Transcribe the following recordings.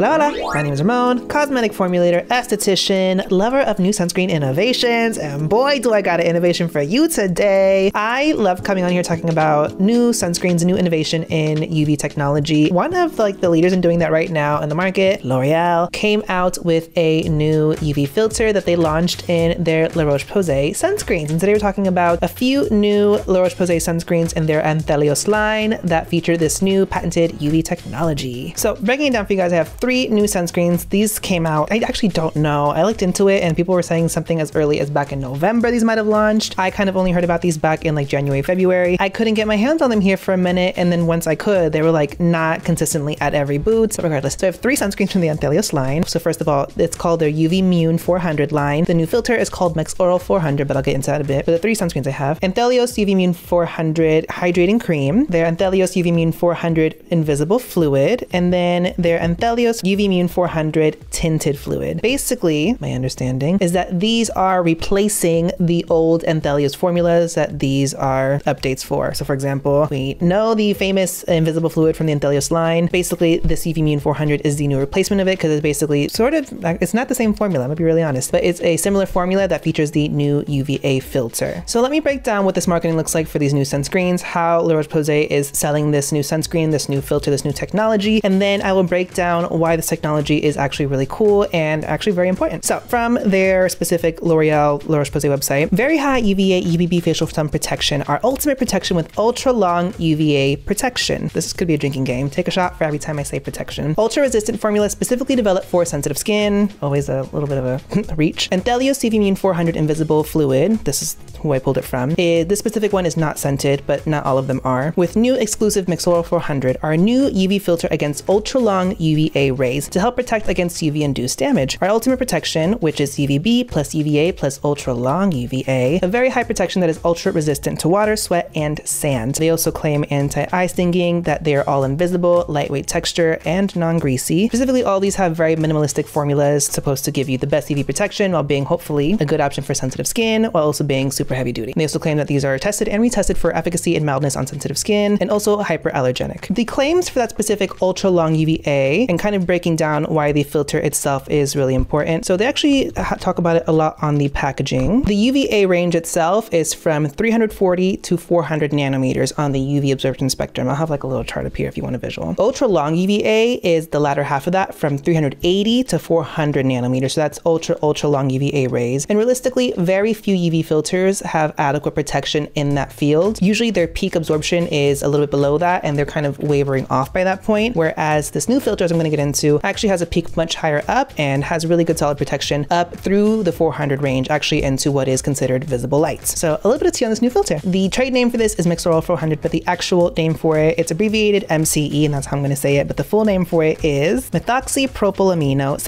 Hola, hola! My name is Ramon, cosmetic formulator, esthetician, lover of new sunscreen innovations, and boy do I got an innovation for you today! I love coming on here talking about new sunscreens, new innovation in UV technology. One of like the leaders in doing that right now in the market, L'Oreal, came out with a new UV filter that they launched in their La Roche Posay sunscreens. And today we're talking about a few new La Roche Posay sunscreens in their Anthelios line that feature this new patented UV technology. So breaking it down for you guys, I have three new sunscreens. These came out, I actually don't know. I looked into it and people were saying something as early as back in November these might have launched. I kind of only heard about these back in like January, February. I couldn't get my hands on them here for a minute, and then once I could, they were like not consistently at every Boots. But regardless, so I have three sunscreens from the Anthelios line. So first of all, it's called their UVmune 400 line. The new filter is called Mexoryl 400, but I'll get into that a bit. But the three sunscreens I have: Anthelios UVmune 400 Hydrating Cream, their Anthelios UVmune 400 Invisible Fluid, and then their Anthelios UVmune 400 Tinted Fluid. Basically, my understanding is that these are replacing the old Anthelios formulas that these are updates for. So for example, we know the famous Invisible Fluid from the Anthelios line. Basically, this UVmune 400 is the new replacement of it because it's basically sort of, it's not the same formula, I'm gonna be really honest, but it's a similar formula that features the new UVA filter. So let me break down what this marketing looks like for these new sunscreens, how La Roche Posay is selling this new sunscreen, this new filter, this new technology, and then I will break down why this technology is actually really cool and actually very important. So from their specific L'Oreal La Roche Posay website, very high UVA UVB facial sun protection, our ultimate protection with ultra long UVA protection. This could be a drinking game. Take a shot for every time I say protection. Ultra resistant formula specifically developed for sensitive skin. Always a little bit of a reach. Anthelios UVmune 400 Invisible Fluid. This is who I pulled it from. This specific one is not scented, but not all of them are. With new exclusive Mexoryl 400, our new UV filter against ultra long UVA rays to help protect against UV-induced damage. Our ultimate protection, which is UVB plus UVA plus ultra-long UVA, a very high protection that is ultra-resistant to water, sweat, and sand. They also claim anti-eye stinging, that they are all invisible, lightweight texture, and non-greasy. Specifically, all these have very minimalistic formulas supposed to give you the best UV protection while being, hopefully, a good option for sensitive skin, while also being super heavy-duty. They also claim that these are tested and retested for efficacy and mildness on sensitive skin, and also hyperallergenic. The claims for that specific ultra-long UVA, and kind of breaking down why the filter itself is really important. So they actually talk about it a lot on the packaging. The UVA range itself is from 340 to 400 nanometers on the UV absorption spectrum. I'll have like a little chart up here if you want a visual. Ultra long UVA is the latter half of that, from 380 to 400 nanometers. So that's ultra long UVA rays. And realistically, very few UV filters have adequate protection in that field. Usually their peak absorption is a little bit below that, and they're kind of wavering off by that point. Whereas this new filter, as I'm gonna get into, actually has a peak much higher up and has really good solid protection up through the 400 range, actually into what is considered visible light. So a little bit of tea on this new filter. The trade name for this is Mexoryl 400, but the actual name for it, it's abbreviated MCE, and that's how I'm going to say it, but the full name for it is methoxypropylamino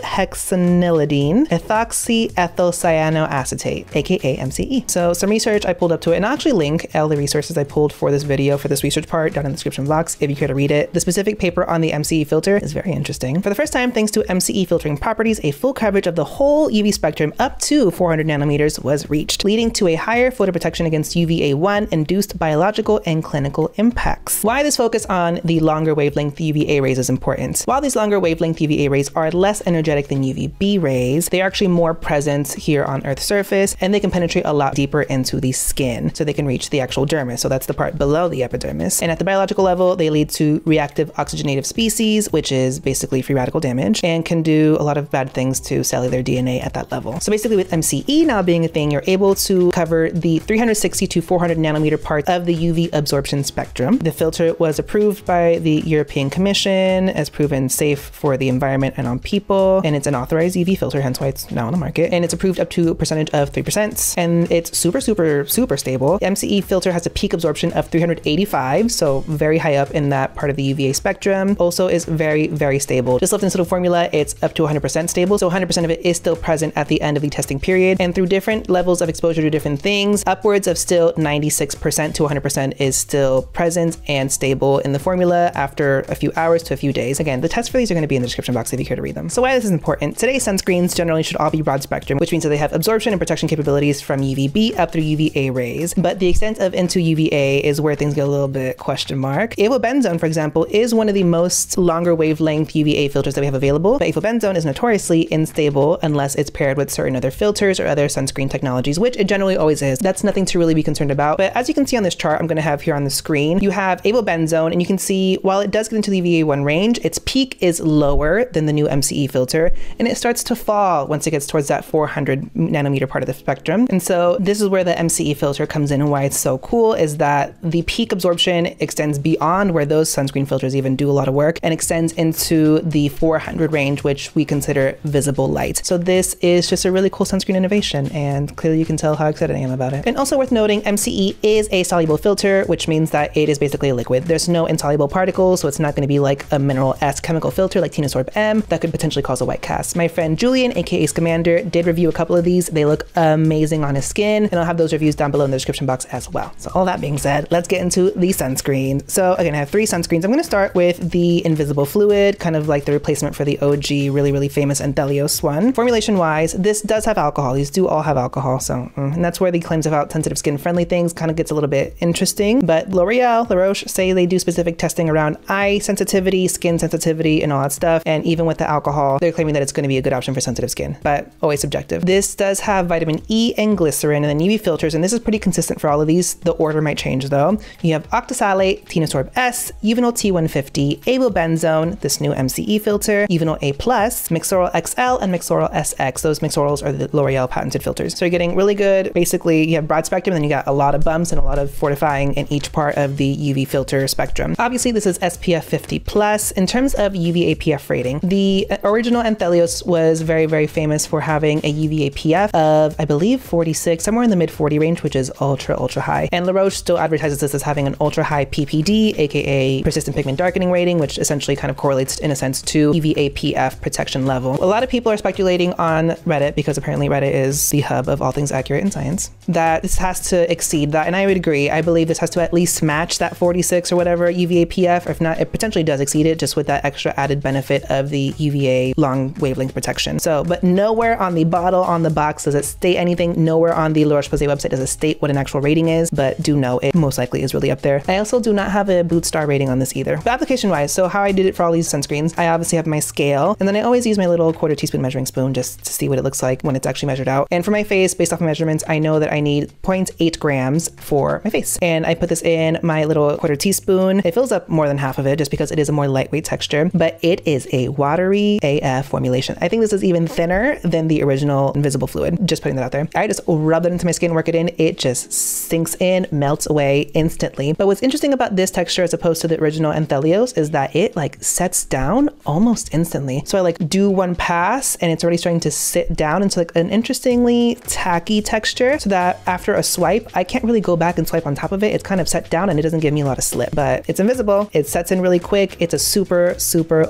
cyclohexanilidine methoxyethylcyanoacetate, aka MCE. So some research I pulled up to it, and I'll actually link all the resources I pulled for this video, for this research part, down in the description box if you care to read it. The specific paper on the MCE filter is very interesting. For the first time, thanks to MCE filtering properties, a full coverage of the whole UV spectrum up to 400 nanometers was reached, leading to a higher photo protection against UVA1 induced biological and clinical impacts. Why this focus on the longer wavelength UVA rays is important. While these longer wavelength UVA rays are less energetic than UVB rays, they are actually more present here on Earth's surface, and they can penetrate a lot deeper into the skin, so they can reach the actual dermis. So that's the part below the epidermis. And at the biological level, they lead to reactive oxygenative species, which is basically free radical damage, and can do a lot of bad things to cellular DNA at that level. So basically, with MCE now being a thing, you're able to cover the 360 to 400 nanometer part of the UV absorption spectrum. The filter was approved by the European Commission as proven safe for the environment and on people, and it's an authorized UV filter, hence why it's now on the market, and it's approved up to a percentage of 3%, and it's super stable. The MCE filter has a peak absorption of 385, so very high up in that part of the UVA spectrum. Also is very stable. Just left in this little formula, it's up to 100% stable, so 100% of it is still present at the end of the testing period, and through different levels of exposure to different things, upwards of still 96% to 100% is still present and stable in the formula after a few hours to a few days. Again, the tests for these are going to be in the description box if you care to read them. So why this is important: today's sunscreens generally should all be broad spectrum, which means that they have absorption and protection capabilities from UV UVB up through UVA rays, but the extent of into UVA is where things get a little bit question mark. Avobenzone, for example, is one of the most longer wavelength UVA filters that we have available, but avobenzone is notoriously unstable unless it's paired with certain other filters or other sunscreen technologies, which it generally always is. That's nothing to really be concerned about. But as you can see on this chart I'm going to have here on the screen, you have avobenzone, and you can see while it does get into the UVA1 range, its peak is lower than the new MCE filter, and it starts to fall once it gets towards that 400 nanometer part of the spectrum. And so this is where the MCE filter comes in, and why it's so cool is that the peak absorption extends beyond where those sunscreen filters even do a lot of work and extends into the 400 range, which we consider visible light. So this is just a really cool sunscreen innovation, and clearly you can tell how excited I am about it. And also worth noting, MCE is a soluble filter, which means that it is basically a liquid. There's no insoluble particles, so it's not going to be like a mineral S chemical filter like Tinosorb M that could potentially cause a white cast. My friend Julian, aka Scamander, did review a couple of these. They look amazing on his skin, and I'll have those reviews down below in the description box as well. So all that being said, let's get into the sunscreen. So again, I have three sunscreens. I'm going to start with the invisible fluid, kind of like the replacement for the OG really famous Anthelios one. Formulation wise, this does have alcohol. These do all have alcohol, so and that's where the claims about sensitive skin friendly things kind of gets a little bit interesting. But L'Oreal, La Roche say they do specific testing around eye sensitivity, skin sensitivity, and all that stuff, and even with the alcohol they're claiming that it's going to be a good option for sensitive skin, but always subjective. This does have vitamin E and glycerin, and then UV filters, and this is pretty consistent for all of these. The order might change though. You have Octisalate, Tinosorb S, Uvinol T150, Avobenzone, this new MCE filter, Uvinol A+, Mexoryl XL, and Mexoryl SX. Those Mexoryls are the L'Oreal patented filters. So you're getting really good, basically you have broad spectrum, and then you got a lot of bumps and a lot of fortifying in each part of the UV filter spectrum. Obviously this is SPF 50+. In terms of UV APF rating, the original Anthelios was very famous for having a UV APF of, I believe, 46, somewhere in the mid 40 range, which is ultra high. And La Roche still advertises this as having an ultra high PPD, aka persistent pigment darkening rating, which essentially kind of correlates in a sense to UV APF protection level. A lot of people are speculating on Reddit, because apparently Reddit is the hub of all things accurate in science, that this has to exceed that, and I would agree. I believe this has to at least match that 46 or whatever UV APF, or if not, it potentially does exceed it, just with that extra added benefit of the UVA long wavelength protection. So, but nowhere on the bottle, on the box, does it state anything. Nowhere on the La Roche Posay website does it state what an actual rating is, but do know it most likely is really up there. I also do not have a Boots star rating on this either. But application wise, so how I did it for all these sunscreens, I obviously have my scale, and then I always use my little quarter teaspoon measuring spoon just to see what it looks like when it's actually measured out. And for my face, based off my measurements, I know that I need 0.8 grams for my face. And I put this in my little quarter teaspoon. It fills up more than half of it just because it is a more lightweight texture, but it is a watery AF formulation. I think this is even thinner than the original invisible fluid. Just putting that out there. I just rub it into my skin, work it in. It just sinks in, melts away instantly. But what's interesting about this texture as opposed to the original Anthelios is that it like sets down almost instantly. So I like do one pass and it's already starting to sit down into like an interestingly tacky texture, so that after a swipe, I can't really go back and swipe on top of it. It's kind of set down and it doesn't give me a lot of slip, but it's invisible. It sets in really quick. It's a super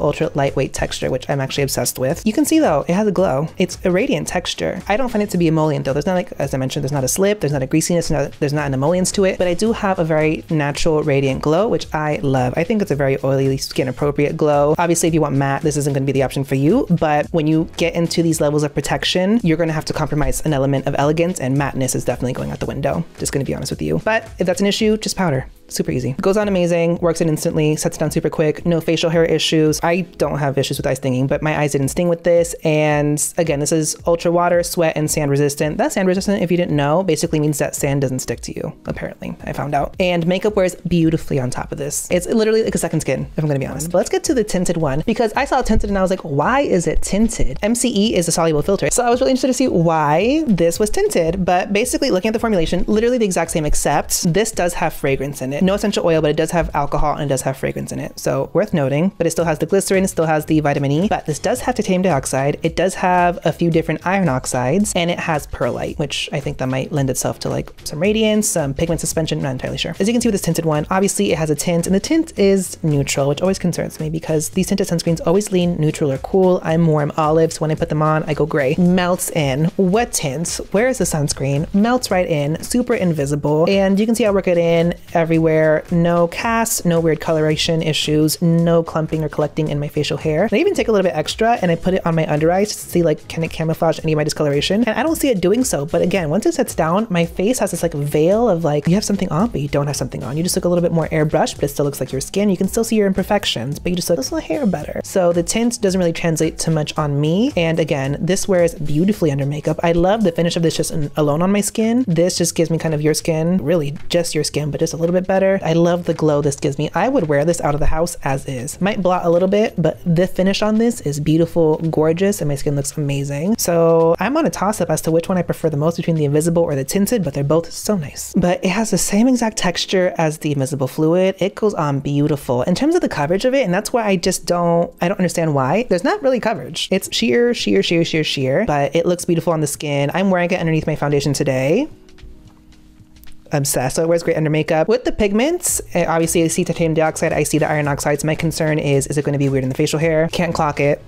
ultra lightweight texture, which I'm actually obsessed with. You can see though, it has a glow. It's a radiant texture. I don't find it to be emollient though. There's not like, as I mentioned, there's not a slip, there's not a greasiness, there's not an emollience to it, but I do have a very natural radiant glow, which I love. I think it's a very oily, skin appropriate glow. Obviously, if you want matte, this isn't going to be the option for you, but when you get into these levels of protection, you're going to have to compromise an element of elegance, and matteness is definitely going out the window. Just going to be honest with you. But if that's an issue, just powder. Super easy. Goes on amazing, works it instantly, sets it down super quick, no facial hair issues. I don't have issues with eye stinging, but my eyes didn't sting with this. And again, this is ultra water, sweat, and sand resistant. That sand resistant, if you didn't know, basically means that sand doesn't stick to you, apparently. I found out. And makeup wears beautifully on top of this. It's literally like a second skin, if I'm gonna be honest. But let's get to the tinted one, because I saw tinted and I was like, why is it tinted? MCE is a soluble filter. So I was really interested to see why this was tinted, but basically looking at the formulation, literally the exact same, except this does have fragrance in it. No essential oil, but it does have alcohol and it does have fragrance in it. So worth noting, but it still has the glycerin, it still has the vitamin E, but this does have titanium dioxide. It does have a few different iron oxides, and it has perlite, which I think that might lend itself to like some radiance, some pigment suspension, I'm not entirely sure. As you can see with this tinted one, obviously it has a tint, and the tint is neutral, which always concerns me because these tinted sunscreens always lean neutral or cool. I'm more olive, so when I put them on, I go gray. Melts in. What tint? Where is the sunscreen? Melts right in, super invisible. And you can see I work it in everywhere. where no casts, no weird coloration issues, no clumping or collecting in my facial hair. And I even take a little bit extra and I put it on my under eyes to see, like, can it camouflage any of my discoloration? And I don't see it doing so. But again, once it sets down, my face has this like veil of like, you have something on, but you don't have something on. You just look a little bit more airbrushed, but it still looks like your skin. You can still see your imperfections, but you just look a little hair better. So the tint doesn't really translate to much on me. And again, this wears beautifully under makeup. I love the finish of this just alone on my skin. This just gives me kind of your skin, really just your skin, but just a little bit better. I love the glow this gives me. I would wear this out of the house as is. Might blot a little bit, but the finish on this is beautiful, gorgeous, and my skin looks amazing. So I'm on a toss-up as to which one I prefer the most between the invisible or the tinted, but they're both so nice. But it has the same exact texture as the invisible fluid. It goes on beautiful in terms of the coverage of it, and that's why I don't understand why there's not really coverage. It's sheer, sheer, sheer, sheer, sheer, but it looks beautiful on the skin. I'm wearing it underneath my foundation today. Obsessed. So it wears great under makeup. With the pigments, obviously I see titanium dioxide, I see the iron oxides. My concern is it going to be weird in the facial hair? Can't clock it.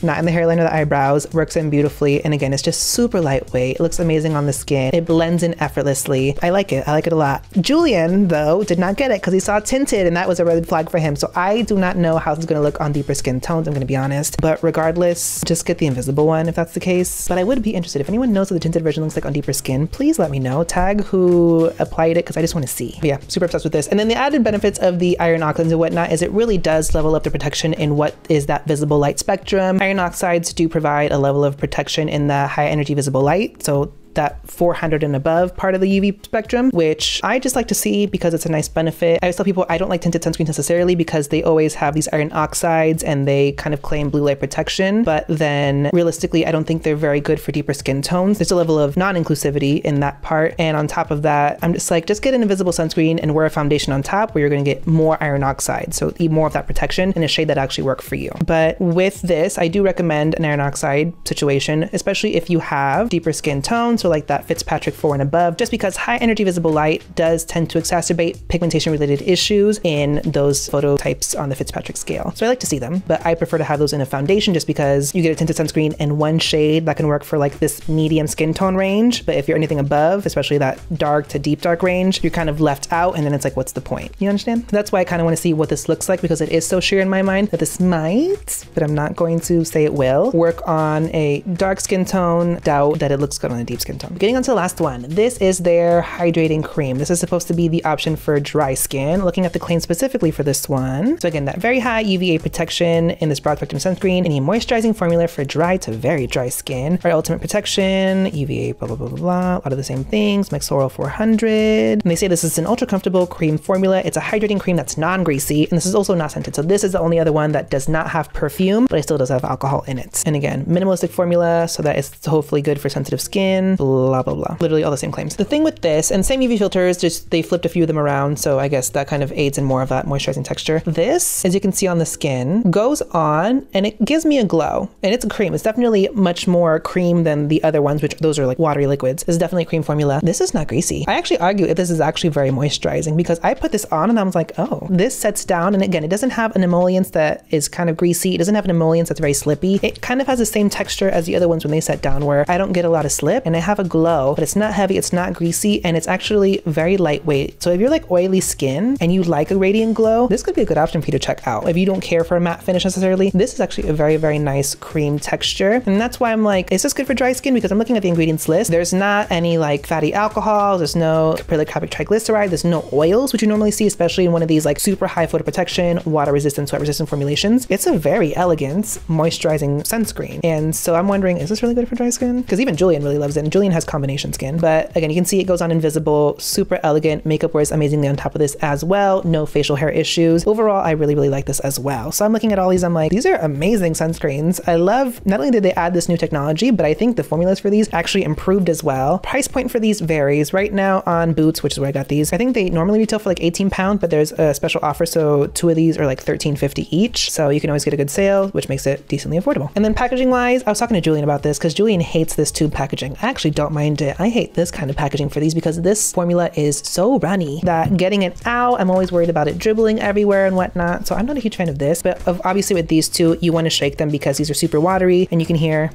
Not in the hairline or the eyebrows, works in beautifully. And again, it's just super lightweight. It looks amazing on the skin. It blends in effortlessly. I like it a lot. Julian, though, did not get it because he saw tinted and that was a red flag for him. So I do not know how this is gonna look on deeper skin tones, I'm gonna be honest. But regardless, just get the invisible one if that's the case. But I would be interested, if anyone knows what the tinted version looks like on deeper skin, please let me know. Tag who applied it because I just wanna see. But yeah, super obsessed with this. And then the added benefits of the iron oxides and whatnot is it really does level up the protection in what is that visible light spectrum. Iron oxides do provide a level of protection in the high energy visible light, so that 400 and above part of the UV spectrum, which I just like to see because it's a nice benefit. I always tell people I don't like tinted sunscreens necessarily because they always have these iron oxides and they kind of claim blue light protection, but then realistically, I don't think they're very good for deeper skin tones. There's a level of non-inclusivity in that part. And on top of that, I'm just like, just get an invisible sunscreen and wear a foundation on top where you're gonna get more iron oxides. So eat more of that protection in a shade that actually works for you. But with this, I do recommend an iron oxide situation, especially if you have deeper skin tones, so like that Fitzpatrick 4 and above, just because high energy visible light does tend to exacerbate pigmentation related issues in those phototypes on the Fitzpatrick scale. So I like to see them, but I prefer to have those in a foundation just because you get a tinted sunscreen in one shade that can work for like this medium skin tone range. But if you're anything above, especially that dark to deep dark range, you're kind of left out and then it's like, what's the point? You understand? That's why I kind of want to see what this looks like because it is so sheer in my mind that this might, but I'm not going to say it will, work on a dark skin tone. Doubt that it looks good on a deep skin tone. Getting on to the last one. This is their hydrating cream. This is supposed to be the option for dry skin. Looking at the claim specifically for this one. So again, that very high UVA protection in this broad spectrum sunscreen and a moisturizing formula for dry to very dry skin. Our ultimate protection, UVA blah, blah, blah, blah, blah. A lot of the same things. Mexoryl 400. And they say this is an ultra comfortable cream formula. It's a hydrating cream that's non-greasy. And this is also not scented. So this is the only other one that does not have perfume, but it still does have alcohol in it. And again, minimalistic formula. So that is hopefully good for sensitive skin. Blah, blah, blah. Literally all the same claims. The thing with this, and same UV filters, just they flipped a few of them around. So I guess that kind of aids in more of that moisturizing texture. This, as you can see on the skin, goes on and it gives me a glow. And it's a cream. It's definitely much more cream than the other ones, which those are like watery liquids. This is definitely a cream formula. This is not greasy. I actually argue if this is actually very moisturizing because I put this on and I was like, oh, this sets down. And again, it doesn't have an emollience that is kind of greasy. It doesn't have an emollience that's very slippy. It kind of has the same texture as the other ones when they set down where I don't get a lot of slip and I have a glow, but it's not heavy, it's not greasy, and it's actually very lightweight. So if you're like oily skin and you like a radiant glow, this could be a good option for you to check out. If you don't care for a matte finish necessarily, this is actually a very, very nice cream texture. And that's why I'm like, is this good for dry skin? Because I'm looking at the ingredients list. There's not any like fatty alcohols. There's no caprylic triglyceride. There's no oils, which you normally see, especially in one of these like super high photoprotection, water resistant, sweat resistant formulations. It's a very elegant moisturizing sunscreen. And so I'm wondering, is this really good for dry skin? Because even Julian really loves it. And Julian has combination skin, but again, you can see it goes on invisible, super elegant. Makeup wears amazingly on top of this as well. No facial hair issues. Overall, I really, really like this as well. So I'm looking at all these, I'm like, these are amazing sunscreens. I love, not only did they add this new technology, but I think the formulas for these actually improved as well. Price point for these varies. Right now on Boots, which is where I got these, I think they normally retail for like £18, but there's a special offer. So two of these are like $13.50 each. So you can always get a good sale, which makes it decently affordable. And then packaging wise, I was talking to Julian about this because Julian hates this tube packaging. I actually don't mind it. I hate this kind of packaging for these because this formula is so runny that getting it out, I'm always worried about it dribbling everywhere and whatnot. So I'm not a huge fan of this, but obviously with these two, you want to shake them because these are super watery and you can hear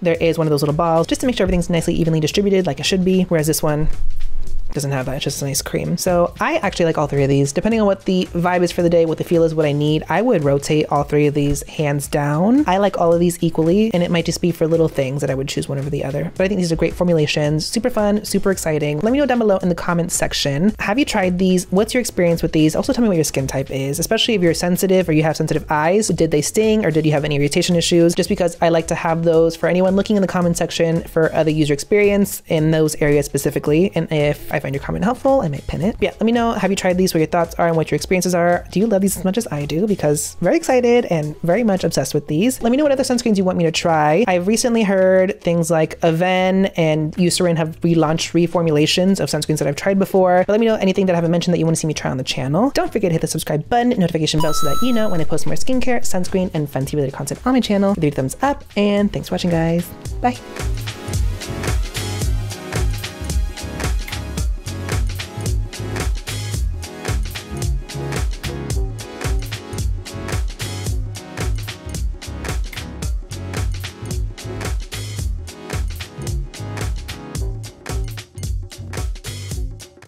there is one of those little balls just to make sure everything's nicely evenly distributed like it should be. Whereas this one, doesn't have that. It's just a nice cream. So I actually like all three of these. Depending on what the vibe is for the day, what the feel is, what I need, I would rotate all three of these hands down. I like all of these equally, and it might just be for little things that I would choose one over the other. But I think these are great formulations, super fun, super exciting. Let me know down below in the comments section. Have you tried these? What's your experience with these? Also tell me what your skin type is, especially if you're sensitive or you have sensitive eyes. Did they sting or did you have any irritation issues? Just because I like to have those for anyone looking in the comment section for other user experience in those areas specifically. And if I find your comment helpful, I might pin it. But yeah, let me know, have you tried these, what your thoughts are and what your experiences are? Do you love these as much as I do? Because very excited and very much obsessed with these. Let me know what other sunscreens you want me to try. I've recently heard things like Aven and Eucerin have relaunched reformulations of sunscreens that I've tried before. But let me know anything that I haven't mentioned that you want to see me try on the channel. Don't forget to hit the subscribe button, notification bell, so that you know when I post more skincare, sunscreen, and fancy related content on my channel. Leave a thumbs up, and thanks for watching, guys. Bye.